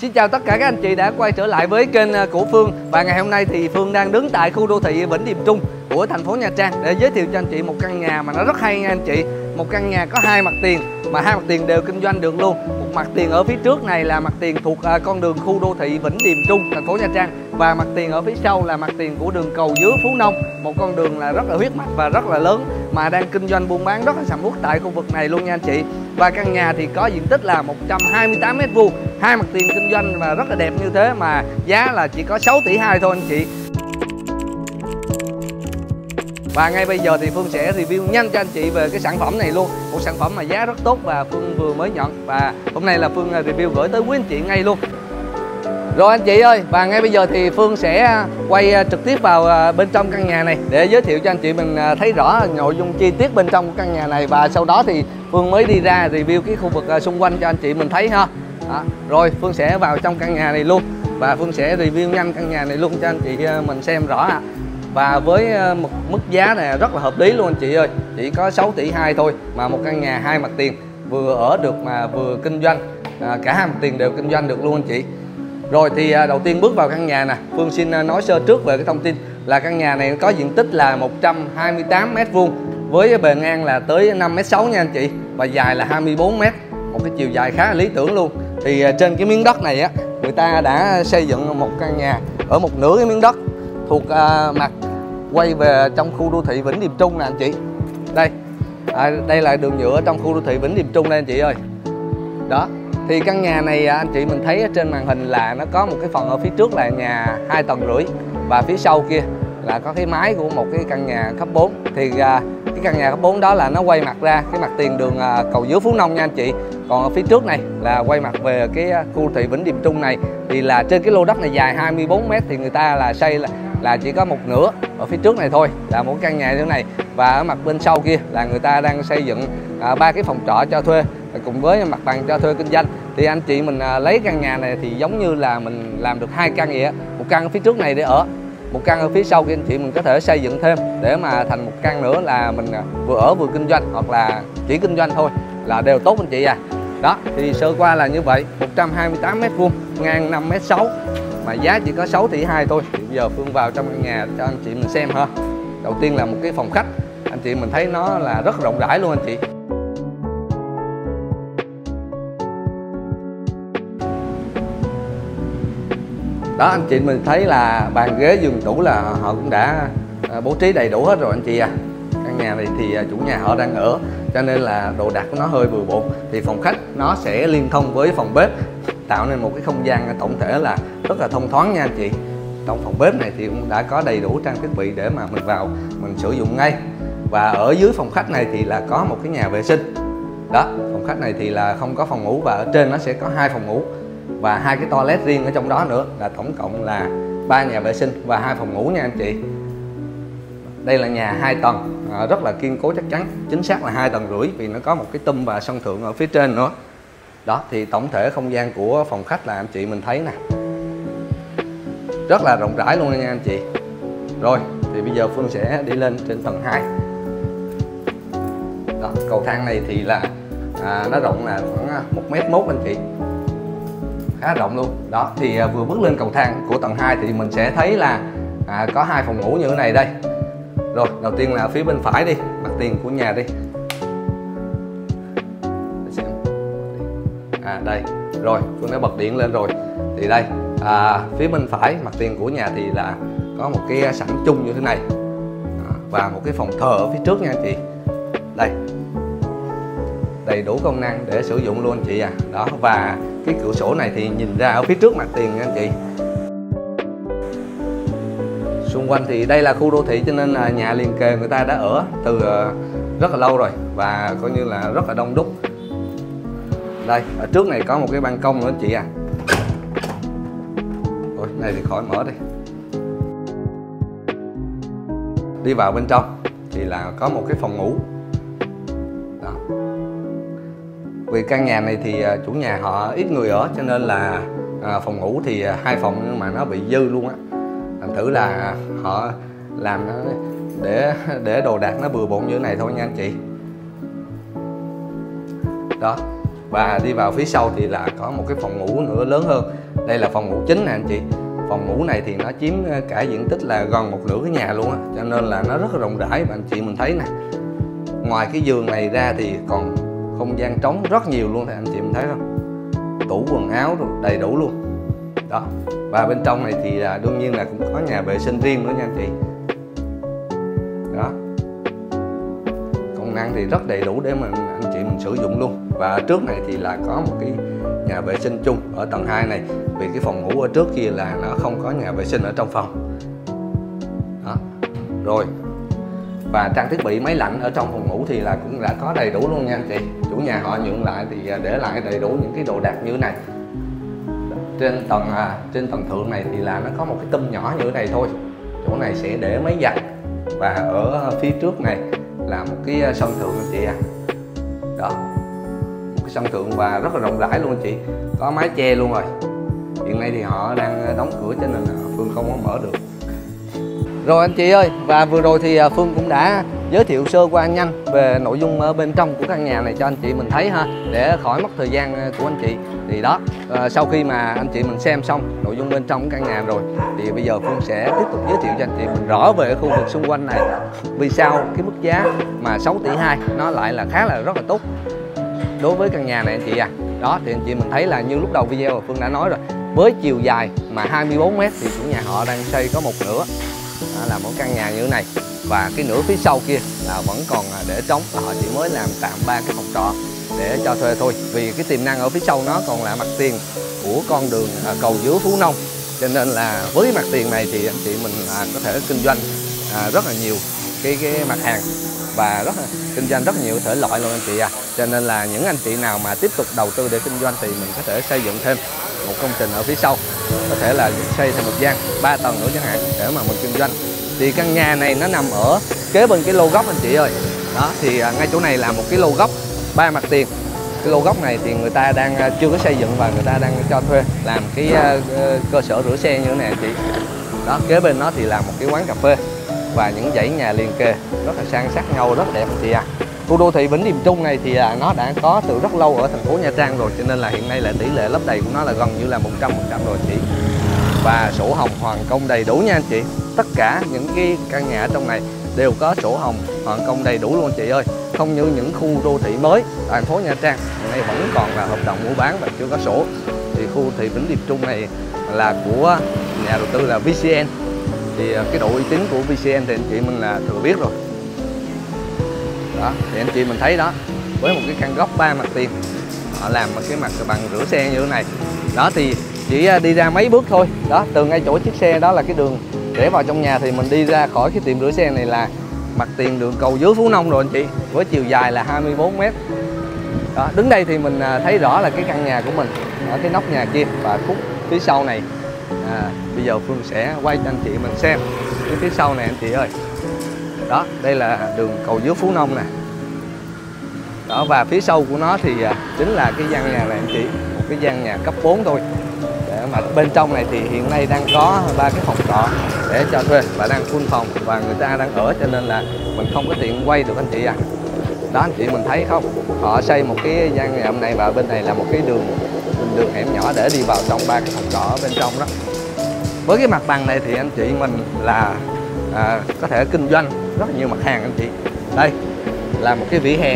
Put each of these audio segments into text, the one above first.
Xin chào tất cả các anh chị đã quay trở lại với kênh của Phương. Và ngày hôm nay thì Phương đang đứng tại khu đô thị Vĩnh Điềm Trung của thành phố Nha Trang để giới thiệu cho anh chị một căn nhà mà nó rất hay nha anh chị. Một căn nhà có hai mặt tiền mà hai mặt tiền đều kinh doanh được luôn. Một mặt tiền ở phía trước này là mặt tiền thuộc con đường khu đô thị Vĩnh Điềm Trung, thành phố Nha Trang, và mặt tiền ở phía sau là mặt tiền của đường Cầu Dứa Phú Nông, một con đường là rất là huyết mạch và rất là lớn, mà đang kinh doanh buôn bán rất là sầm uất tại khu vực này luôn nha anh chị. Và căn nhà thì có diện tích là 128 m², hai mặt tiền kinh doanh và rất là đẹp như thế, mà giá là chỉ có 6 tỷ 2 thôi anh chị. Và ngay bây giờ thì Phương sẽ review nhanh cho anh chị về cái sản phẩm này luôn. Một sản phẩm mà giá rất tốt và Phương vừa mới nhận, và hôm nay là Phương review gửi tới quý anh chị ngay luôn. Rồi anh chị ơi, và ngay bây giờ thì Phương sẽ quay trực tiếp vào bên trong căn nhà này để giới thiệu cho anh chị mình thấy rõ nội dung chi tiết bên trong của căn nhà này, và sau đó thì Phương mới đi ra review cái khu vực xung quanh cho anh chị mình thấy ha. Đó. Rồi Phương sẽ vào trong căn nhà này luôn và Phương sẽ review nhanh căn nhà này luôn cho anh chị mình xem rõ ạ. Và với một mức giá này rất là hợp lý luôn anh chị ơi, chỉ có 6 tỷ 2 thôi mà một căn nhà hai mặt tiền, vừa ở được mà vừa kinh doanh, cả hai mặt tiền đều kinh doanh được luôn anh chị. Rồi thì đầu tiên bước vào căn nhà nè, Phương xin nói sơ trước về cái thông tin là căn nhà này có diện tích là 128 m² với bề ngang là tới 5,6 m nha anh chị, và dài là 24 m, một cái chiều dài khá là lý tưởng luôn. Thì trên cái miếng đất này á, người ta đã xây dựng một căn nhà ở một nửa cái miếng đất thuộc mặt quay về trong khu đô thị Vĩnh Điềm Trung nè anh chị. Đây, đây là đường nhựa trong khu đô thị Vĩnh Điềm Trung đây anh chị ơi. Đó. Thì căn nhà này anh chị mình thấy trên màn hình là nó có một cái phần ở phía trước là nhà 2,5 tầng, và phía sau kia là có cái mái của một cái căn nhà cấp 4. Thì cái căn nhà cấp 4 đó là nó quay mặt ra cái mặt tiền đường Cầu Dứa Phú Nông nha anh chị. Còn ở phía trước này là quay mặt về cái khu thị Vĩnh Điềm Trung này, thì là trên cái lô đất này dài 24 m thì người ta là xây là chỉ có một nửa ở phía trước này thôi là một căn nhà như thế này, và ở mặt bên sau kia là người ta đang xây dựng ba cái phòng trọ cho thuê cùng với mặt bằng cho thuê kinh doanh. Thì anh chị mình lấy căn nhà này thì giống như là mình làm được hai căn vậy á, một căn ở phía trước này để ở, một căn ở phía sau kia anh chị mình có thể xây dựng thêm để mà thành một căn nữa là mình vừa ở vừa kinh doanh, hoặc là chỉ kinh doanh thôi là đều tốt anh chị à. Đó thì sơ qua là như vậy, 128 m², ngang 5,6 m mà giá chỉ có 6 tỷ 2 thôi. Thì bây giờ Phương vào trong căn nhà cho anh chị mình xem ha. Đầu tiên là một cái phòng khách, anh chị mình thấy nó là rất rộng rãi luôn anh chị. Đó, anh chị mình thấy là bàn ghế giường tủ là họ cũng đã bố trí đầy đủ hết rồi anh chị à. Căn nhà này thì chủ nhà họ đang ở cho nên là đồ đạc của nó hơi bừa bộn. Thì phòng khách nó sẽ liên thông với phòng bếp, tạo nên một cái không gian tổng thể là rất là thông thoáng nha anh chị. Trong phòng bếp này thì cũng đã có đầy đủ trang thiết bị để mà mình vào mình sử dụng ngay. Và ở dưới phòng khách này thì là có một cái nhà vệ sinh. Đó, phòng khách này thì là không có phòng ngủ, và ở trên nó sẽ có hai phòng ngủ và hai cái toilet riêng ở trong đó nữa, là tổng cộng là 3 nhà vệ sinh và 2 phòng ngủ nha anh chị. Đây là nhà 2 tầng, rất là kiên cố chắc chắn, chính xác là 2,5 tầng vì nó có một cái tum và sân thượng ở phía trên nữa. Đó thì tổng thể không gian của phòng khách là anh chị mình thấy nè, rất là rộng rãi luôn nha anh chị. Rồi thì bây giờ Phương sẽ đi lên trên tầng 2. Đó, cầu thang này thì là nó rộng là khoảng 1,1 m anh chị, khá rộng luôn. Đó thì vừa bước lên cầu thang của tầng 2 thì mình sẽ thấy là có 2 phòng ngủ như thế này đây. Rồi đầu tiên là phía bên phải đi, mặt tiền của nhà đi. Đây rồi Phương đã bật điện lên rồi. Thì đây phía bên phải mặt tiền của nhà thì là có một cái sảnh chung như thế này, và một cái phòng thờ ở phía trước nha anh chị. Đây, đầy đủ công năng để sử dụng luôn anh chị à. Đó, và cái cửa sổ này thì nhìn ra ở phía trước mặt tiền nha anh chị. Xung quanh thì đây là khu đô thị cho nên là nhà liền kề người ta đã ở từ rất là lâu rồi, và coi như là rất là đông đúc. Đây, ở trước này có một cái ban công nữa anh chị à. Ôi, này thì khỏi mở đi. Đi vào bên trong thì là có một cái phòng ngủ. Đó. Vì căn nhà này thì chủ nhà họ ít người ở cho nên là phòng ngủ thì 2 phòng nhưng mà nó bị dư luôn á. Thành thử là họ làm nó để đồ đạc nó bừa bộn như thế này thôi nha anh chị. Đó. Và đi vào phía sau thì là có một cái phòng ngủ nữa lớn hơn, Đây là phòng ngủ chính nè anh chị. Phòng ngủ này thì nó chiếm cả diện tích là gần một nửa cái nhà luôn á, cho nên là nó rất là rộng rãi. Và anh chị mình thấy nè, ngoài cái giường này ra thì còn không gian trống rất nhiều luôn, thì anh chị mình thấy không, tủ quần áo đầy đủ luôn đó. Và bên trong này thì đương nhiên là cũng có nhà vệ sinh riêng nữa nha anh chị. Đó, công năng thì rất đầy đủ để mình anh chị mình sử dụng luôn. Và trước này thì là có một cái nhà vệ sinh chung ở tầng 2 này, vì cái phòng ngủ ở trước kia là nó không có nhà vệ sinh ở trong phòng đó. Rồi, và trang thiết bị máy lạnh ở trong phòng ngủ thì là cũng đã có đầy đủ luôn nha anh chị. Chủ nhà họ nhượng lại thì để lại đầy đủ những cái đồ đạc như thế này. Trên tầng thượng này thì là nó có một cái tum nhỏ như thế này thôi. Chỗ này sẽ để máy giặt, và ở phía trước này là một cái sân thượng anh chị ạ. Đó, một cái sân thượng và rất là rộng rãi luôn anh chị, có mái che luôn rồi. Hiện nay thì họ đang đóng cửa cho nên là Phương không có mở được. Rồi anh chị ơi, và vừa rồi thì Phương cũng đã giới thiệu sơ qua nhanh về nội dung ở bên trong của căn nhà này cho anh chị mình thấy ha, để khỏi mất thời gian của anh chị. Thì đó, sau khi mà anh chị mình xem xong nội dung bên trong căn nhà rồi thì bây giờ Phương sẽ tiếp tục giới thiệu cho anh chị mình rõ về khu vực xung quanh này, vì sao cái mức giá mà 6 tỷ 2 nó lại là khá là rất là tốt đối với căn nhà này anh chị à. Đó, thì anh chị mình thấy là như lúc đầu video Phương đã nói rồi, với chiều dài mà 24 m thì chủ nhà họ đang xây có một nửa. Đó là một căn nhà như thế này, và cái nửa phía sau kia là vẫn còn để trống, họ chỉ mới làm tạm 3 cái phòng trọ để cho thuê thôi, vì cái tiềm năng ở phía sau nó còn là mặt tiền của con đường Cầu Dứa Phú Nông, cho nên là với mặt tiền này thì anh chị mình có thể kinh doanh rất là nhiều cái mặt hàng, và kinh doanh rất nhiều thể loại luôn anh chị à. Cho nên là những anh chị nào mà tiếp tục đầu tư để kinh doanh thì mình có thể xây dựng thêm một công trình ở phía sau, có thể là xây thêm một gian 3 tầng nữa chẳng hạn để mà mình kinh doanh. Thì căn nhà này nó nằm ở kế bên cái lô góc anh chị ơi. Đó, thì ngay chỗ này là một cái lô góc 3 mặt tiền. Cái lô góc này thì người ta đang chưa có xây dựng và người ta đang cho thuê làm cái cơ sở rửa xe như thế này anh chị. Đó, kế bên nó thì là một cái quán cà phê và những dãy nhà liền kề rất là san sát nhau, rất đẹp anh chị à. Khu đô thị Vĩnh Điềm Trung này thì nó đã có từ rất lâu ở thành phố Nha Trang rồi, cho nên là hiện nay là tỷ lệ lấp đầy của nó là gần như là 100% rồi anh chị. Và sổ hồng hoàn công đầy đủ nha anh chị. Tất cả những cái căn nhà ở trong này đều có sổ hồng hoàn công đầy đủ luôn anh chị ơi. Không như những khu đô thị mới ở thành phố Nha Trang hiện nay vẫn còn là hợp đồng mua bán và chưa có sổ. Thì khu đô thị Vĩnh Điềm Trung này là của nhà đầu tư là VCN. Thì cái độ uy tín của VCN thì anh chị mình là thừa biết rồi. Đó, thì anh chị mình thấy đó, với một cái căn góc 3 mặt tiền, họ làm một cái mặt bằng rửa xe như thế này. Đó, thì chỉ đi ra mấy bước thôi. Đó, từ ngay chỗ chiếc xe đó là cái đường để vào trong nhà, thì mình đi ra khỏi cái tiệm rửa xe này là mặt tiền đường Cầu Dứa Phú Nông rồi anh chị, với chiều dài là 24 m. Đó, đứng đây thì mình thấy rõ là cái căn nhà của mình ở cái nóc nhà kia và khúc phía sau này. Bây giờ Phương sẽ quay cho anh chị mình xem cái phía sau này anh chị ơi. Đó, đây là đường Cầu Dứa Phú Nông nè. Đó, và phía sau của nó thì chính là cái gian nhà này anh chị, một cái gian nhà cấp 4 thôi. Để mà bên trong này thì hiện nay đang có 3 cái phòng trọ để cho thuê và đang full phòng và người ta đang ở, cho nên là mình không có tiện quay được anh chị ạ. À. Đó, anh chị mình thấy không? Họ xây một cái gian nhà này và bên này là một cái đường hẻm nhỏ để đi vào trong 3 cái phòng trọ bên trong đó. Với cái mặt bằng này thì anh chị mình là có thể kinh doanh rất nhiều mặt hàng anh chị. Đây là một cái vỉa hè.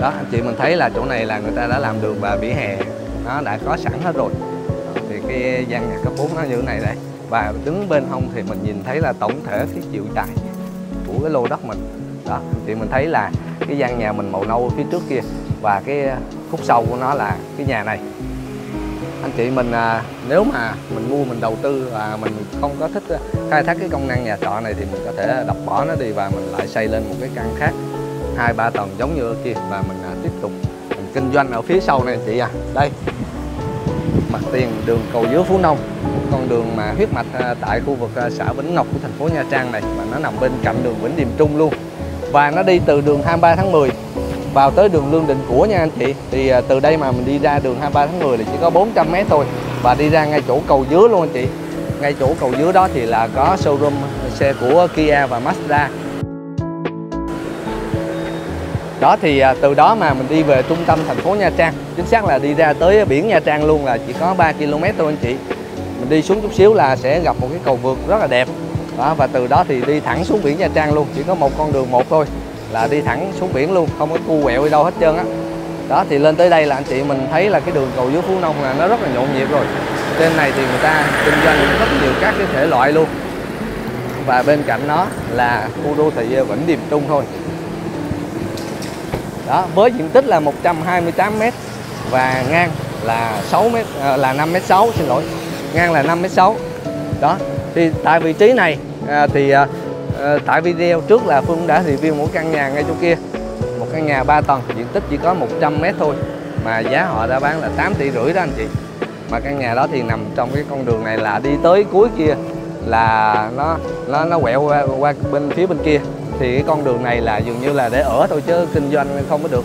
Đó, anh chị mình thấy là chỗ này là người ta đã làm đường và vỉa hè nó đã có sẵn hết rồi. Thì cái gian nhà cấp 4 nó như thế này đây. Và đứng bên hông thì mình nhìn thấy là tổng thể cái chiều dài của cái lô đất mình. Đó, anh chị mình thấy là cái gian nhà mình màu nâu phía trước kia và cái khúc sau của nó là cái nhà này. Anh chị mình nếu mà mình mua mình đầu tư và mình không có thích khai thác cái công năng nhà trọ này thì mình có thể đập bỏ nó đi và mình lại xây lên một cái căn khác 2-3 tầng giống như ở kia, và mình tiếp tục mình kinh doanh ở phía sau này anh chị à. Đây, mặt tiền đường Cầu Dứa Phú Nông, con đường mà huyết mạch tại khu vực xã Vĩnh Ngọc của thành phố Nha Trang này, và nó nằm bên cạnh đường Vĩnh Điềm Trung luôn, và nó đi từ đường 23 tháng 10 vào tới đường Lương Định Của nha anh chị. Thì từ đây mà mình đi ra đường 23 tháng 10 thì chỉ có 400 m thôi, và đi ra ngay chỗ Cầu Dứa luôn anh chị. Ngay chỗ Cầu Dứa đó thì là có showroom xe của Kia và Mazda. Đó thì từ đó mà mình đi về trung tâm thành phố Nha Trang, chính xác là đi ra tới biển Nha Trang luôn là chỉ có 3 km thôi anh chị. Mình đi xuống chút xíu là sẽ gặp một cái cầu vượt rất là đẹp. Đó, và từ đó thì đi thẳng xuống biển Nha Trang luôn, chỉ có một con đường một thôi là đi thẳng xuống biển luôn, không có cu quẹo đi đâu hết trơn á. Đó thì lên tới đây là anh chị mình thấy là cái đường Cầu Dứa Phú Nông là nó rất là nhộn nhịp rồi. Trên này thì người ta kinh doanh rất nhiều các cái thể loại luôn. Và bên cạnh nó là khu đô thị Vĩnh Điềm Trung thôi. Đó, với diện tích là 128m và ngang là 5m6, xin lỗi. Ngang là 5m6. Đó, thì tại vị trí này tại video trước là Phương đã review một căn nhà ngay chỗ kia. Một căn nhà 3 tầng, diện tích chỉ có 100m thôi mà giá họ đã bán là 8,5 tỷ đó anh chị. Mà căn nhà đó thì nằm trong cái con đường này là đi tới cuối kia là nó quẹo qua bên phía bên kia. Thì cái con đường này là dường như là để ở thôi chứ kinh doanh không có được.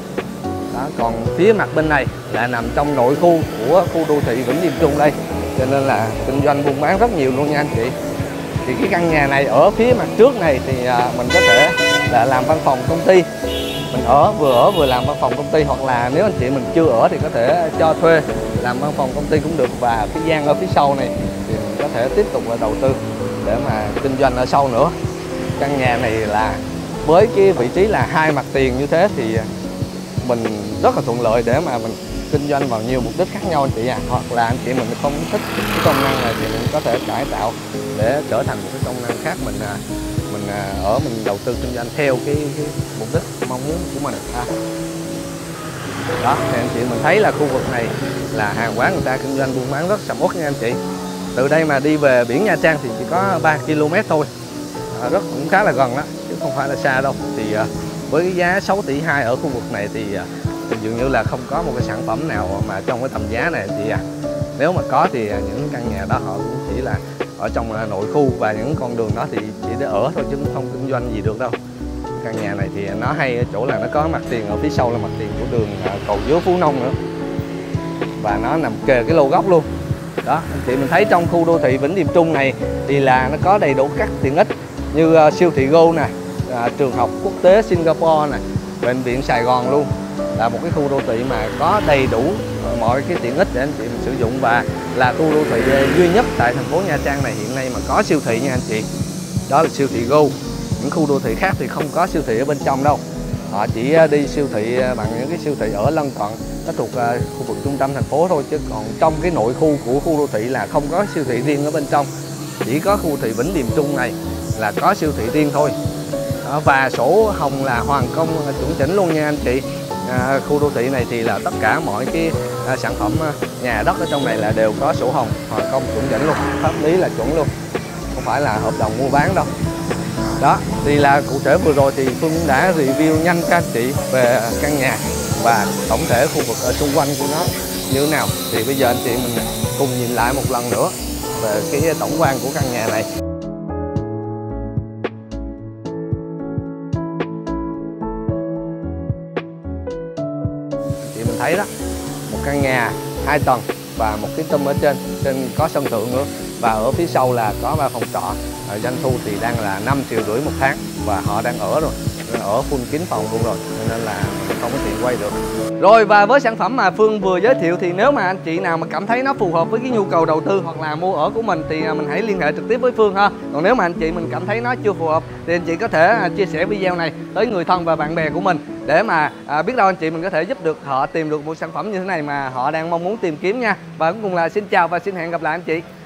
Đó, còn phía mặt bên này là nằm trong nội khu của khu đô thị Vĩnh Điềm Trung đây. Cho nên là kinh doanh buôn bán rất nhiều luôn nha anh chị. Thì cái căn nhà này ở phía mặt trước này thì mình có thể là làm văn phòng công ty. Mình ở vừa làm văn phòng công ty, hoặc là nếu anh chị mình chưa ở thì có thể cho thuê làm văn phòng công ty cũng được. Và cái gian ở phía sau này thì mình có thể tiếp tục là đầu tư để mà kinh doanh ở sau nữa. Căn nhà này là với cái vị trí là hai mặt tiền như thế thì mình rất là thuận lợi để mà mình kinh doanh vào nhiều mục đích khác nhau anh chị ạ. Hoặc là anh chị mình không thích cái công năng này thì mình có thể cải tạo để trở thành một cái công năng khác, mình đầu tư kinh doanh theo cái mục đích mong muốn của mình. Đó thì anh chị mình thấy là khu vực này là hàng quán người ta kinh doanh buôn bán rất sầm uất nha anh chị. Từ đây mà đi về biển Nha Trang thì chỉ có 3 km thôi, rất cũng khá là gần đó chứ không phải là xa đâu. Thì với cái giá 6,2 tỷ ở khu vực này thì dường như là không có một cái sản phẩm nào mà trong cái tầm giá này chị ạ. Nếu mà có thì những căn nhà đó họ cũng chỉ là ở trong nội khu và những con đường đó thì chỉ để ở thôi chứ không kinh doanh gì được đâu. Căn nhà này thì nó hay ở chỗ là nó có mặt tiền ở phía sau là mặt tiền của đường Cầu Dứa Phú Nông nữa, và nó nằm kề cái lô góc luôn. Đó anh chị mình thấy trong khu đô thị Vĩnh Điềm Trung này thì là nó có đầy đủ các tiện ích như siêu thị Go nè, trường học quốc tế Singapore nè, bệnh viện Sài Gòn luôn. Là một cái khu đô thị mà có đầy đủ mọi cái tiện ích để anh chị mình sử dụng, và là khu đô thị duy nhất tại thành phố Nha Trang này hiện nay mà có siêu thị nha anh chị. Đó là siêu thị Go. Những khu đô thị khác thì không có siêu thị ở bên trong đâu. Họ chỉ đi siêu thị bằng những cái siêu thị ở lân cận, nó thuộc khu vực trung tâm thành phố thôi, chứ còn trong cái nội khu của khu đô thị là không có siêu thị riêng ở bên trong. Chỉ có khu đô thị Vĩnh Điềm Trung này là có siêu thị riêng thôi. Và sổ hồng là hoàn công chuẩn chỉnh luôn nha anh chị. Khu đô thị này thì là tất cả mọi cái sản phẩm nhà đất ở trong này là đều có sổ hồng hoàn công chuẩn chỉnh luôn, pháp lý là chuẩn luôn, không phải là hợp đồng mua bán đâu. Đó thì là cụ thể vừa rồi thì Phương đã review nhanh các anh chị về căn nhà và tổng thể khu vực ở xung quanh của nó như thế nào. Thì bây giờ anh chị mình cùng nhìn lại một lần nữa về cái tổng quan của căn nhà này. Thấy đó, một căn nhà 2 tầng và một cái tum ở trên có sân thượng nữa, và ở phía sau là có 3 phòng trọ. Doanh thu thì đang là 5,5 triệu một tháng và họ đang ở rồi, ở full kín phòng luôn rồi, nên là không có tiện quay được. Rồi, và với sản phẩm mà Phương vừa giới thiệu thì nếu mà anh chị nào mà cảm thấy nó phù hợp với cái nhu cầu đầu tư hoặc là mua ở của mình thì mình hãy liên hệ trực tiếp với Phương ha. Còn nếu mà anh chị mình cảm thấy nó chưa phù hợp thì anh chị có thể chia sẻ video này tới người thân và bạn bè của mình để mà biết đâu anh chị mình có thể giúp được họ tìm được một sản phẩm như thế này mà họ đang mong muốn tìm kiếm nha. Và cuối cùng là xin chào và xin hẹn gặp lại anh chị.